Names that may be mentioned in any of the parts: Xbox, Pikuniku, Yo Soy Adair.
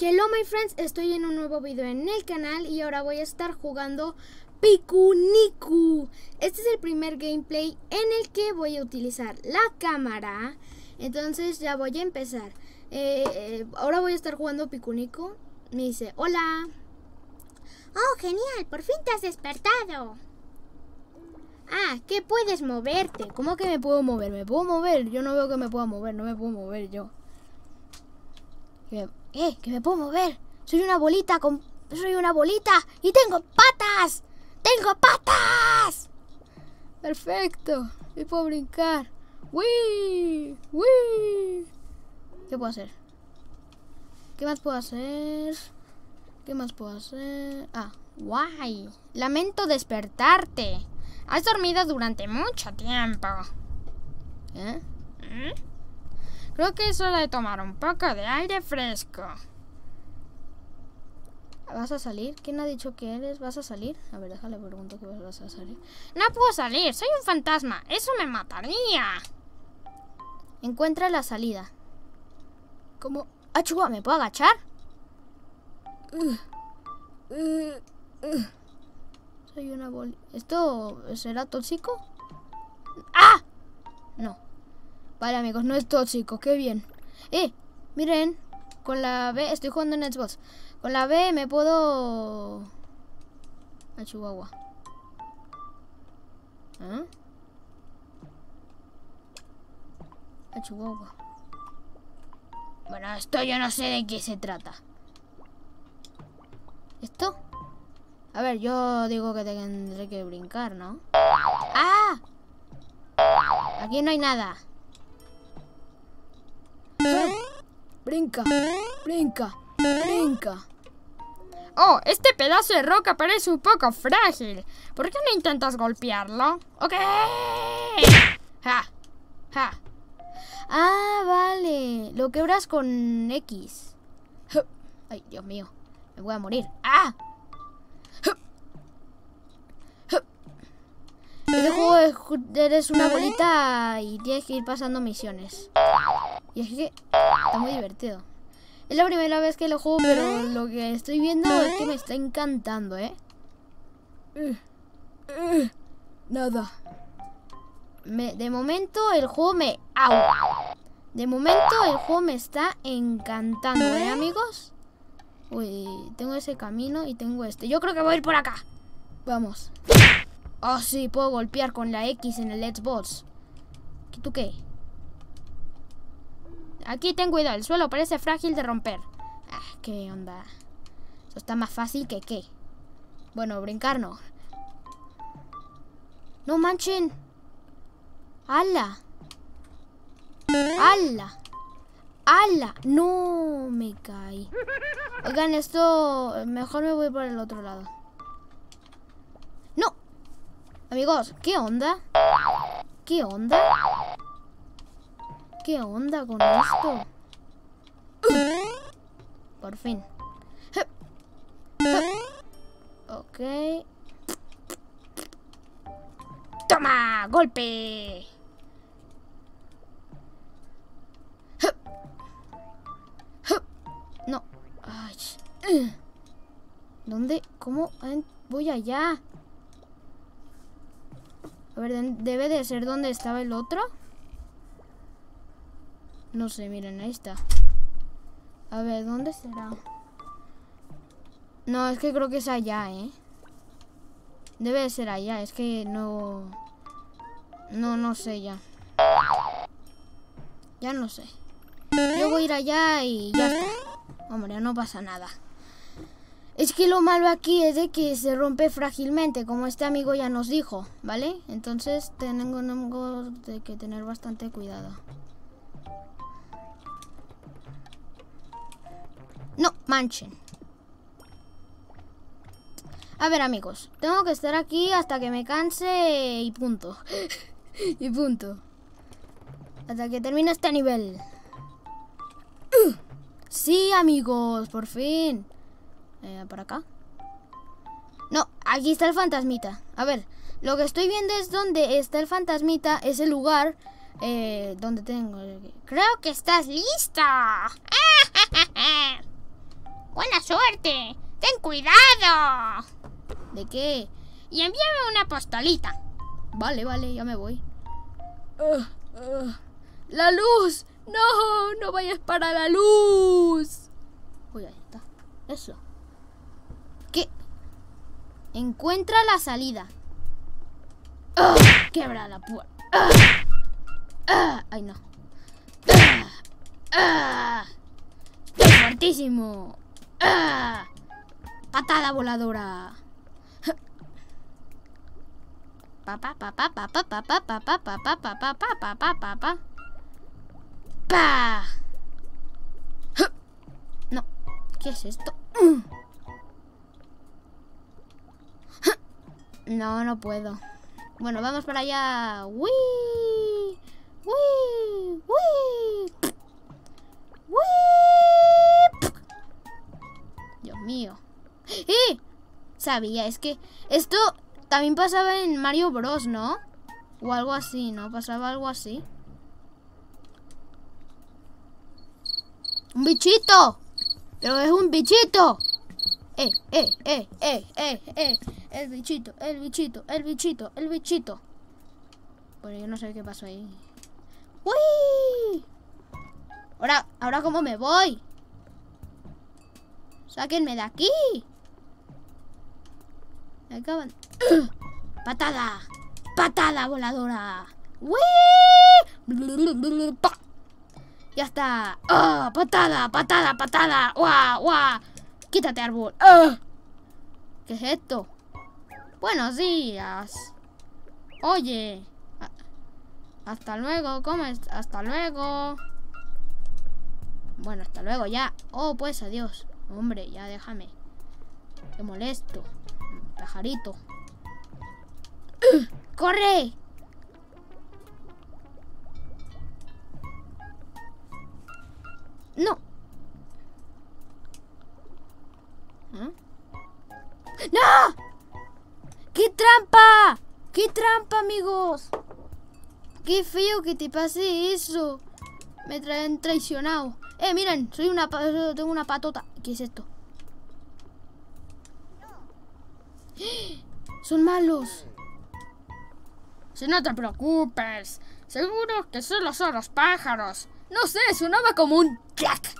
Hello my friends, estoy en un nuevo video en el canal y ahora voy a estar jugando Pikuniku. Este es el primer gameplay en el que voy a utilizar la cámara. Entonces ya voy a empezar. Ahora voy a estar jugando Pikuniku. Me dice, hola. Oh, genial, por fin te has despertado. Ah, que puedes moverte. ¿Cómo que me puedo mover? ¿Me puedo mover? Yo no veo que me pueda mover, no me puedo mover yo. Que me puedo mover. Soy una bolita y tengo patas. ¡Tengo patas! Perfecto. Y puedo brincar. ¡Wii! ¡Wii! ¿Qué puedo hacer? ¿Qué más puedo hacer? ¿Qué más puedo hacer? Ah, guay. Lamento despertarte. Has dormido durante mucho tiempo. ¿Eh? ¿Mm? Creo que es hora de tomar un poco de aire fresco. ¿Vas a salir? ¿Quién ha dicho que eres? ¿Vas a salir? A ver, déjale preguntar que vas a salir. No puedo salir, soy un fantasma. Eso me mataría. Encuentra la salida. ¿Cómo? ¡Achua! ¿Me puedo agachar? Soy una bolita. ¿Esto será tóxico? ¡Ah! No. Vale amigos, no es tóxico, qué bien. Miren, con la B, estoy jugando en Xbox. Con la B me puedo... a Chihuahua. ¿Ah? A Chihuahua. Bueno, esto yo no sé de qué se trata. ¿Esto? A ver, yo digo que tendré que brincar, ¿no? ¡Ah! Aquí no hay nada. Brinca, brinca, brinca. Oh, este pedazo de roca parece un poco frágil. ¿Por qué no intentas golpearlo? Ok. Ja, ja. Ah, vale. Lo quebras con X. Ay, Dios mío. Me voy a morir. Ah. Este juego eres una bolita y tienes que ir pasando misiones. Y es que está muy divertido. Es la primera vez que lo juego, pero lo que estoy viendo es que me está encantando, ¿eh? Nada. De momento el juego me... ¡Au! De momento el juego me está encantando, ¿eh, amigos? Uy, tengo ese camino y tengo este. Yo creo que voy a ir por acá. Vamos. Oh, sí, puedo golpear con la X en el Xbox. ¿Tú qué? Aquí ten cuidado, el suelo parece frágil de romper. Ah, qué onda. Eso está más fácil que qué. Bueno, brincar no. No manchen. ¡Hala! ¡Hala! ¡Hala! No, me caí. Oigan, esto... mejor me voy por el otro lado. ¡No! Amigos, ¿qué onda? ¿Qué onda? ¿Qué onda con esto? Por fin. Ok. ¡Toma! ¡Golpe! No. Ay. ¿Dónde? ¿Cómo? Voy allá. A ver, debe de ser donde estaba el otro. No sé, miren, ahí está. A ver, ¿dónde será? No, es que creo que es allá, ¿eh? Debe de ser allá, es que no... No sé ya. Ya no sé. Yo voy a ir allá y ya está. Hombre, no pasa nada. Es que lo malo aquí es de que se rompe frágilmente, como este amigo ya nos dijo, ¿vale? Entonces tengo que tener bastante cuidado. No manchen. A ver, amigos, tengo que estar aquí hasta que me canse y punto. Y punto. Hasta que termine este nivel. Sí, amigos, por fin. ¿Por acá? No, aquí está el fantasmita. A ver, lo que estoy viendo es donde está el fantasmita. Es el lugar donde tengo... Creo que estás lista. fuerte. ¡Ten cuidado! ¿De qué? Y envíame una postolita. Vale, vale, ya me voy. ¡La luz! ¡No! ¡No vayas para la luz! Uy, ahí está. Eso. ¿Qué? Encuentra la salida. Quebra la puerta. Ay, no. ¡Qué fuertísimo! Patada voladora. Papá, papá, papá, papá, papá, papá, papá, papá, papá, papá. ¡Pah! No, ¿qué es esto? No, no puedo. Bueno, vamos para allá. ¡Uy! ¡Uy! ¡Uy! ¡Uy! Dios mío. ¡Eh! Sabía, es que esto también pasaba en Mario Bros, ¿no? O algo así, ¿no? Pasaba algo así. ¡Un bichito! ¡Pero es un bichito! ¡Eh! El bichito, el bichito, el bichito, el bichito. Bueno, yo no sé qué pasó ahí. ¡Uy! Ahora ¿cómo me voy? ¡Sáquenme de aquí! Me acaban... ¡Patada! ¡Patada voladora! ¡Uy! ¡Ya está! ¡Oh! ¡Patada! ¡Patada! ¡Patada! ¡Guau! ¡Guau! ¡Quítate, árbol! ¡Oh! ¿Qué es esto? ¡Buenos días! Oye. Hasta luego. ¿Cómo es? Hasta luego. Bueno, hasta luego ya. Oh, pues adiós. Hombre, ya déjame. Qué molesto. Pajarito. ¡Corre! No. ¿Eh? ¡No! ¡Qué trampa! ¡Qué trampa, amigos! ¡Qué feo que te pase eso! Me traen traicionado. Miren, tengo una patota. ¿Qué es esto? Son malos. Si no te preocupes. Seguro que solo son los pájaros. No sé, sonaba como un clac.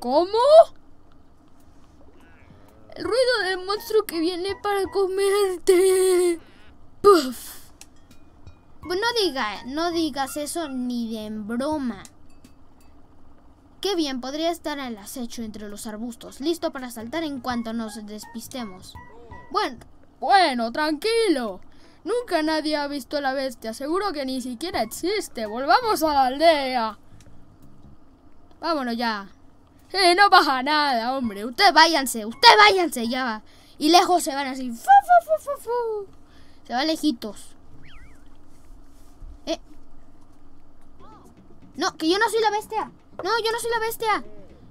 ¿Cómo? El ruido del monstruo que viene para comerte. ¡Puf! Pues no digas eso ni de en broma. Qué bien, podría estar al acecho entre los arbustos, listo para saltar en cuanto nos despistemos. Bueno, tranquilo. Nunca nadie ha visto a la bestia, seguro que ni siquiera existe. Volvamos a la aldea. Vámonos ya. No pasa nada, hombre. Ustedes váyanse, ya va. Y lejos se van así. Se van lejitos. No, que yo no soy la bestia. No, yo no soy la bestia.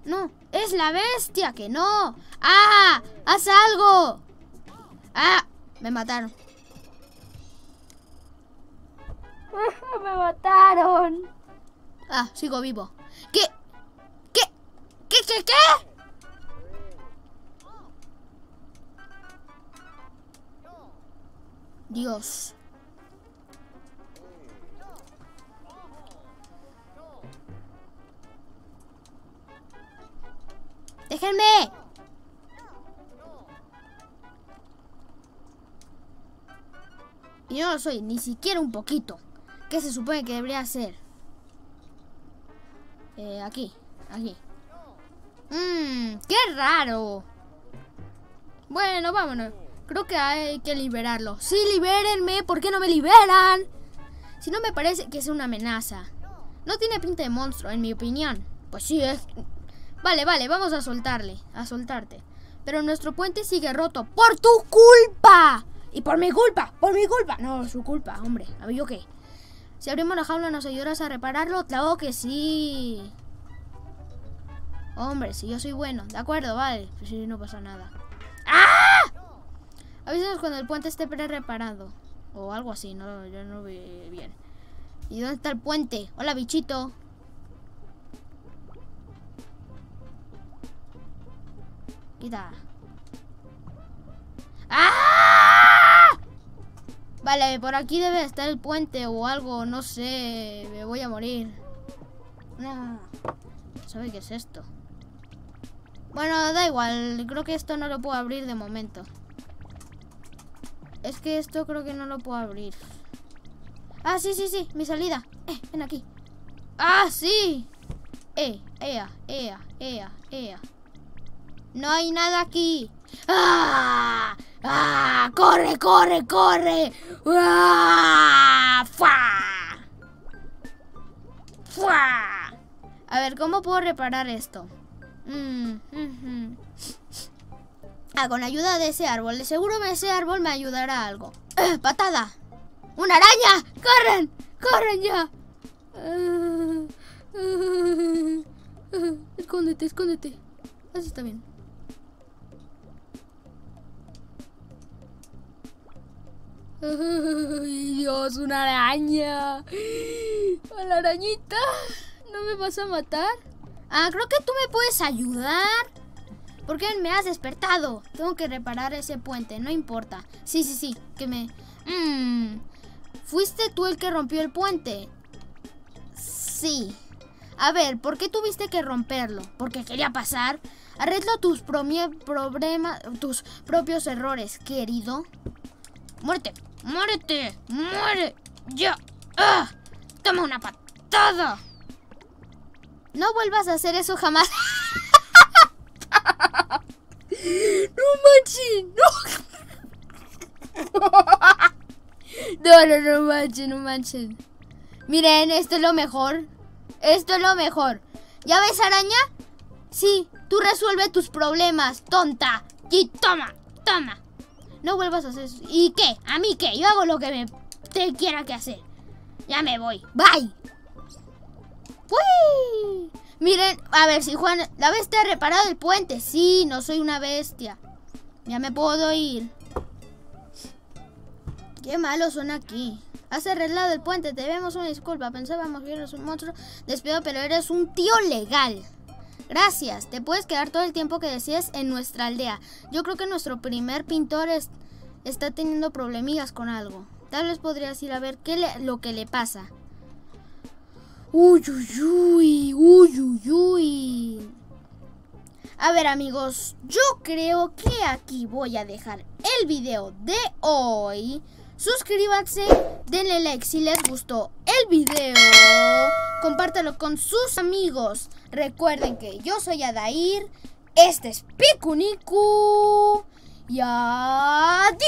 No, es la bestia, que no. ¡Ah! ¡Haz algo! ¡Ah! Me mataron. ¡Me mataron! Ah, sigo vivo. ¿Qué? Dios. ¡Déjenme! Y no lo soy, ni siquiera un poquito. ¿Qué se supone que debería hacer? Aquí. ¡Qué raro! Bueno, vámonos. Creo que hay que liberarlo. ¡Sí, libérenme! ¿Por qué no me liberan? Si no me parece que es una amenaza. No tiene pinta de monstruo, en mi opinión. Pues sí, es... Vale, vamos a soltarte. Pero nuestro puente sigue roto. ¡Por tu culpa! ¡Y por mi culpa! No, su culpa, hombre. ¿A mí yo qué? Si abrimos la jaula, ¿nos ayudas a repararlo? ¡Claro que sí! Hombre, si yo soy bueno. De acuerdo, vale. Pues sí, no pasa nada. ¡Ah! Avísanos cuando el puente esté pre-reparado. O algo así, no, yo no vi bien. ¿Y dónde está el puente? ¡Hola, bichito! Quita. ¡Ah! Vale, por aquí debe estar el puente o algo, no sé. Me voy a morir. No. ¿Sabe qué es esto? Bueno, da igual. Creo que esto no lo puedo abrir de momento. Es que esto creo que no lo puedo abrir. Ah, sí, sí, sí. Mi salida. Ven aquí. ¡Ah, sí! Ea. No hay nada aquí. ¡Ah! ¡Ah! ¡Corre, corre, corre! ¡Ah! ¡Fua! ¡Fua! A ver, ¿cómo puedo reparar esto? Ah, con ayuda de ese árbol. De seguro ese árbol me ayudará a algo. ¡Patada! ¡Una araña! ¡Corren! ¡Corren ya! Escóndete, escóndete. Así está bien. ¡Ay, Dios! ¡Una araña! ¡A la arañita! ¿No me vas a matar? Ah, creo que tú me puedes ayudar. ¿Por qué me has despertado? Tengo que reparar ese puente, no importa. Sí, sí, sí, que me... ¿Fuiste tú el que rompió el puente? Sí. A ver, ¿por qué tuviste que romperlo? Porque quería pasar. Arregla tus tus propios errores, querido. ¡Muérete! ¡Muérete! ¡Muere! ¡Ya! ¡Ah! ¡Toma una patada! No vuelvas a hacer eso jamás. ¡No manchen! ¡No! No manchen. Miren, esto es lo mejor. Esto es lo mejor. ¿Ya ves, araña? Sí, tú resuelve tus problemas, tonta. Y toma, toma. No vuelvas a hacer eso. ¿Y qué? ¿A mí qué? Yo hago lo que me te quiera que hacer. Ya me voy. Bye. ¡Uy! Miren, a ver si Juan... La bestia ha reparado el puente. Sí, no soy una bestia. Ya me puedo ir. Qué malos son aquí. Has arreglado el puente, te debemos una disculpa. Pensábamos que eras un monstruo despido, pero eres un tío legal. Gracias, te puedes quedar todo el tiempo que desees en nuestra aldea. Yo creo que nuestro primer pintor está teniendo problemillas con algo. Tal vez podrías ir a ver lo que le pasa. Uy. A ver, amigos, yo creo que aquí voy a dejar el video de hoy. Suscríbanse, denle like si les gustó el video, compártelo con sus amigos. Recuerden que yo soy Adair, este es Pikuniku y adiós.